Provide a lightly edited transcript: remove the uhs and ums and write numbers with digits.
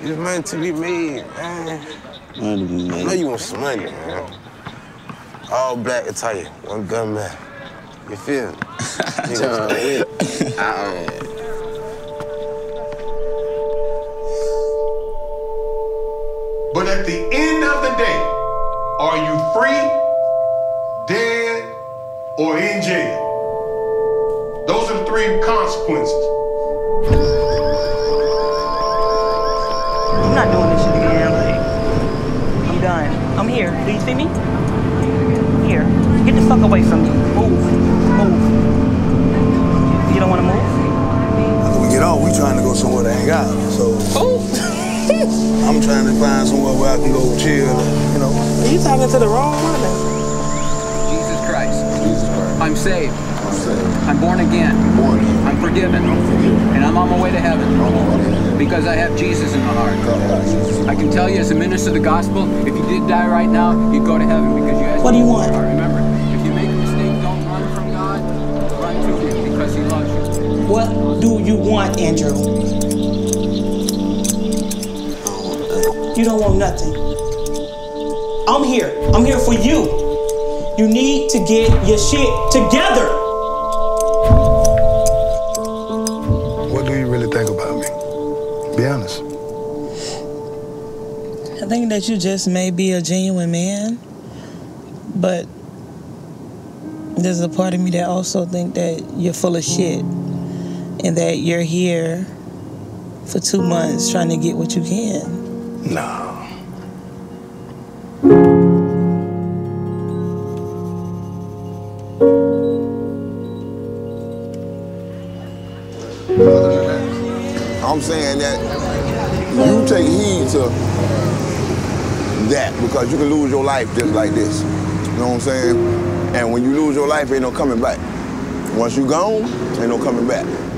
It's money to be made, man. Money to be made. I know you want some money, man. All black attire, one gun man. You feel me? But at the end of the day, are you free, dead, or in jail? Those are the three consequences. I'm not doing this shit again, like, I'm done. I'm here. Do you see me? Here. Get the fuck away from me. Move. Move. You don't want to move? When we get off, we trying to go somewhere to hang out, so... Oh. I'm trying to find somewhere where I can go chill, you know. Are you talking to the wrong one? Jesus Christ. Jesus Christ. I'm saved. I'm saved. I'm born again. I'm forgiven. And I'm on my way to heaven. Because I have Jesus in my heart. I can tell you as a minister of the gospel, if you did die right now, you'd go to heaven because you asked. What do you want? Remember, if you make a mistake, don't run from God. Run to Him because He loves you. What do you want, Andrew? You don't want nothing. I'm here. I'm here for you. You need to get your shit together. What do you really think about me? Be honest. I think that you just may be a genuine man, but there's a part of me that also think that you're full of shit and that you're here for 2 months trying to get what you can. No. I'm saying that you take heed to that because you can lose your life just like this. You know what I'm saying? And when you lose your life, ain't no coming back. Once you gone, ain't no coming back.